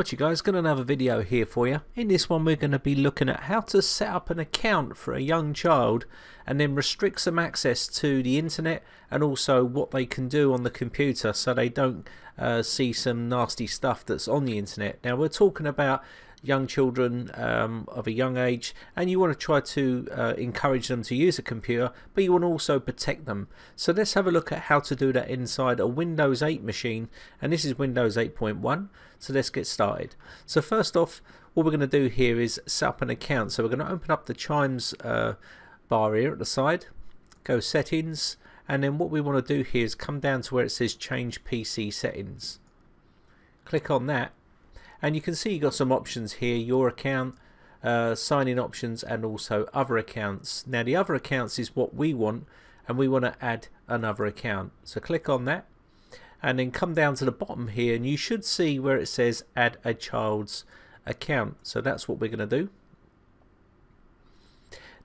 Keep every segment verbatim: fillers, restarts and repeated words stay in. What you guys, got another video here for you. In this one we're going to be looking at how to set up an account for a young child and then restrict some access to the internet and also what they can do on the computer so they don't uh, see some nasty stuff that's on the internet. Now we're talking about young children um, of a young age, and you want to try to uh, encourage them to use a computer, but you want to also protect them. So let's have a look at how to do that inside a Windows eight machine, and this is Windows eight point one. So let's get started. So first off, what we're going to do here is set up an account. So we're going to open up the chimes uh, bar here at the side, go settings, and then what we want to do here is come down to where it says change P C settings. Click on that. And you can see you've got some options here, your account, uh, sign-in options, and also other accounts. Now the other accounts is what we want, and we want to add another account. So click on that, and then come down to the bottom here, and you should see where it says add a child's account. So that's what we're going to do.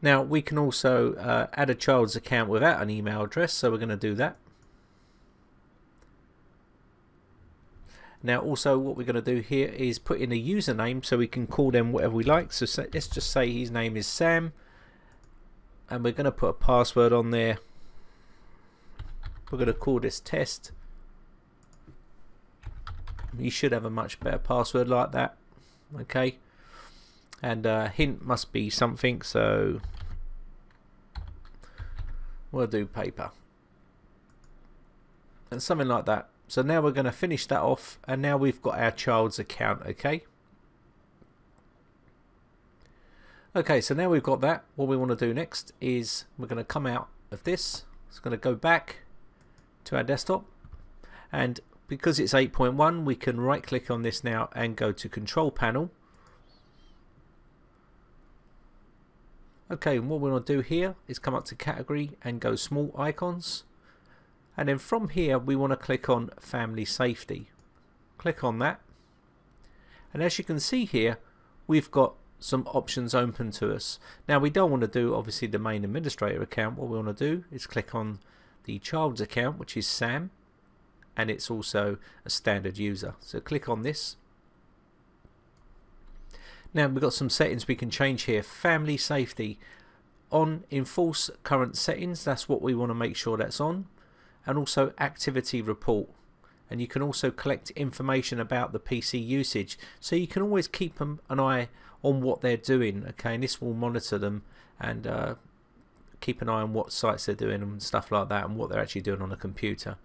Now we can also uh, add a child's account without an email address, so we're going to do that. Now also what we're going to do here is put in a username so we can call them whatever we like. So let's just say his name is Sam, and we're going to put a password on there. We're going to call this test. You should have a much better password like that. Okay, and uh, hint must be something, so we'll do paper and something like that. So now we're going to finish that off, and now we've got our child's account. Okay. Okay, so now we've got that. What we want to do next is we're going to come out of this. It's going to go back to our desktop, and because it's eight point one, we can right click on this now and go to control panel. Okay, and what we want to do here is come up to category and go small icons. And then from here we want to click on Family Safety. Click on that, and as you can see here we've got some options open to us. Now we don't want to do obviously the main administrator account. What we want to do is click on the child's account, which is Sam, and it's also a standard user. So click on this. Now we've got some settings we can change here. Family Safety on, enforce current settings, that's what we want to make sure that's on. And also activity report, and you can also collect information about the P C usage, so you can always keep an eye on what they're doing. Okay, and this will monitor them and uh, keep an eye on what sites they're doing and stuff like that, and what they're actually doing on a computer.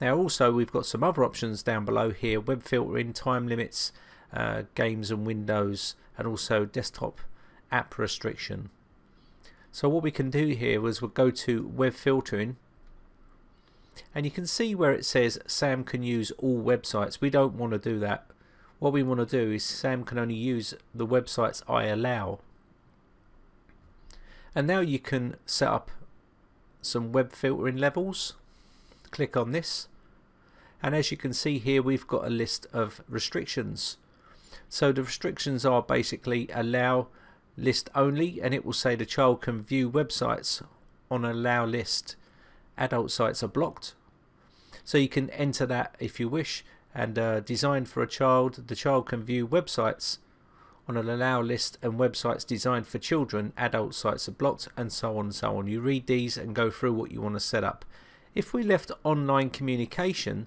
Now also we've got some other options down below here: web filtering, time limits, uh, games and windows, and also desktop app restriction. So what we can do here is we'll go to web filtering, and you can see where it says Sam can use all websites. We don't want to do that. What we want to do is Sam can only use the websites I allow. And now you can set up some web filtering levels. Click on this, and as you can see here we've got a list of restrictions. So the restrictions are basically allow list only, and it will say the child can view websites on allow list. Adult sites are blocked, so you can enter that if you wish. And uh, designed for a child, the child can view websites on an allow list, and websites designed for children, adult sites are blocked, and so on and so on. You read these and go through what you want to set up. If we left online communication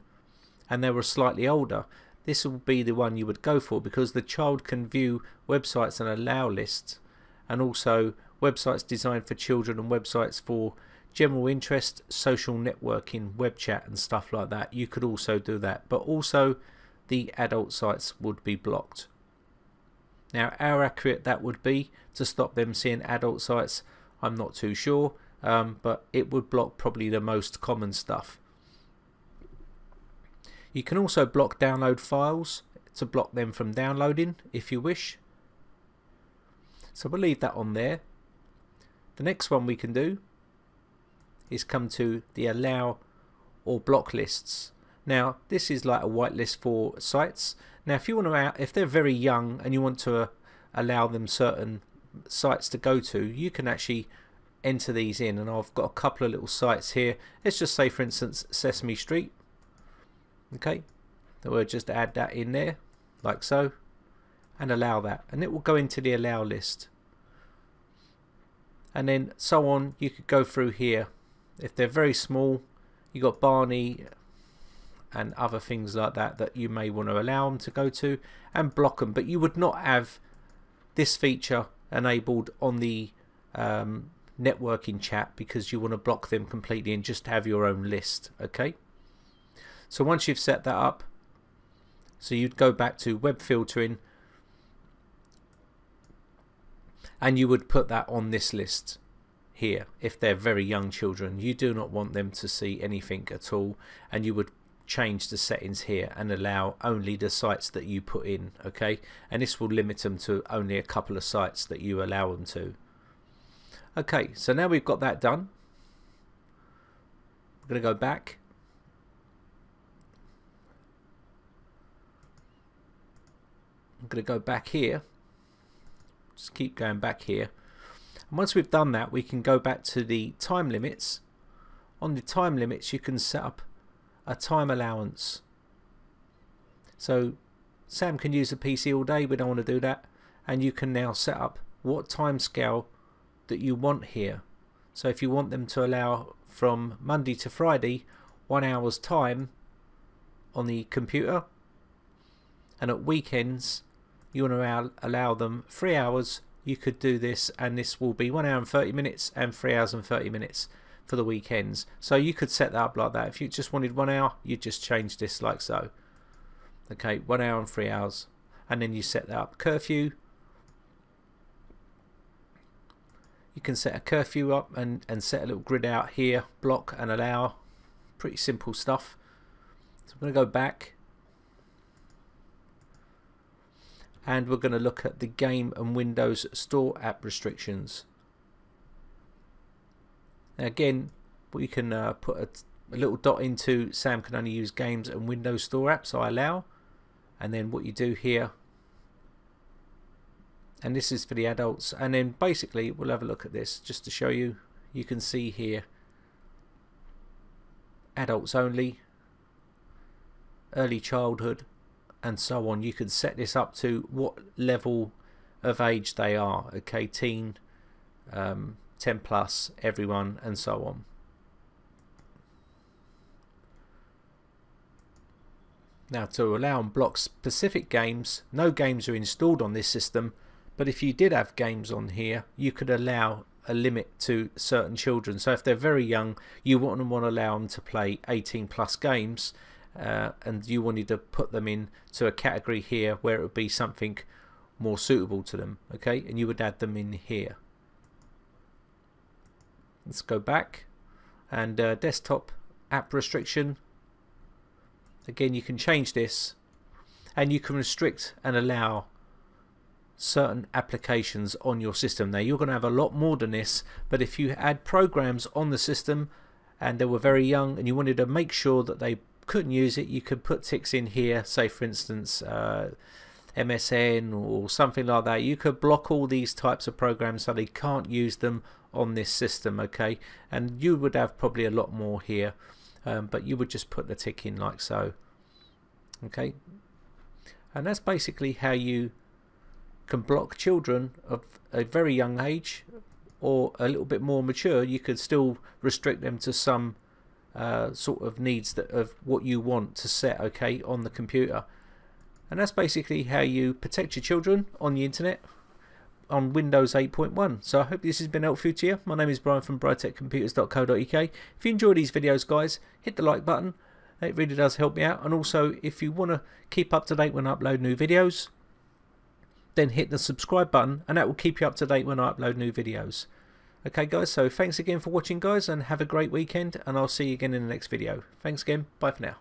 and they were slightly older, this will be the one you would go for, because the child can view websites and allow lists, and also websites designed for children and websites for general interest, social networking, web chat and stuff like that. You could also do that, but also the adult sites would be blocked. Now how accurate that would be to stop them seeing adult sites, I'm not too sure, um, but it would block probably the most common stuff. You can also block download files to block them from downloading if you wish, so we'll leave that on there. The next one we can do is come to the allow or block lists. Now this is like a whitelist for sites. Now if you want to, if they're very young and you want to uh, allow them certain sites to go to, you can actually enter these in, and I've got a couple of little sites here. Let's just say for instance Sesame Street. Okay, so we'll just add that in there. like so, and allow that, and it will go into the allow list. And then so on, you could go through here. If they're very small, you got Barney and other things like that that you may want to allow them to go to and block them. But you would not have this feature enabled on the um, networking chat, because you want to block them completely and just have your own list. Okay, so once you've set that up, so you'd go back to web filtering and you would put that on this list here. If they're very young children, you do not want them to see anything at all, and you would change the settings here and allow only the sites that you put in. Okay, and this will limit them to only a couple of sites that you allow them to. Okay, so now we've got that done. I'm going to go back, I'm going to go back here, just keep going back here, and once we've done that, we can go back to the time limits. On the time limits, you can set up a time allowance. So Sam can use the P C all day, we don't want to do that, and you can now set up what time scale that you want here. So if you want them to allow from Monday to Friday one hour's time on the computer, and at weekends you want to allow them three hours, you could do this, and this will be one hour and thirty minutes and three hours and thirty minutes for the weekends. So you could set that up like that. If you just wanted one hour, you just change this like so. Okay, one hour and three hours, and then you set that up. Curfew, you can set a curfew up and and set a little grid out here, block and allow. Pretty simple stuff. So I'm going to go back and we're going to look at the game and Windows Store app restrictions. Again, we can uh, put a, a little dot into Sam can only use games and Windows Store apps, so I allow. And then what you do here, and this is for the adults, and then basically we'll have a look at this just to show you. You can see here, adults only, early childhood, and so on. You can set this up to what level of age they are. Okay, teen, um, ten plus, everyone, and so on. Now, to allow and block specific games, no games are installed on this system, but if you did have games on here, you could allow a limit to certain children. So if they're very young, you wouldn't want to allow them to play eighteen plus games, uh, and you wanted to put them in to a category here where it would be something more suitable to them. Okay, and you would add them in here. Let's go back and uh, desktop app restriction. Again, you can change this and you can restrict and allow certain applications on your system. Now, you're going to have a lot more than this, but if you add programs on the system and they were very young and you wanted to make sure that they couldn't use it, you could put ticks in here. Say, for instance, uh, M S N or something like that. You could block all these types of programs so they can't use them on this system. Okay, and you would have probably a lot more here, um, but you would just put the tick in like so. Okay, and that's basically how you can block children of a very young age or a little bit more mature. You could still restrict them to some uh, sort of needs that of what you want to set, okay, on the computer. And that's basically how you protect your children on the internet on Windows eight point one. So I hope this has been helpful to you. My name is Brian from britec computers dot co dot U K. If you enjoy these videos, guys, hit the like button. It really does help me out. And also, if you want to keep up to date when I upload new videos, then hit the subscribe button, and that will keep you up to date when I upload new videos. Okay, guys, so thanks again for watching, guys, and have a great weekend, and I'll see you again in the next video. Thanks again. Bye for now.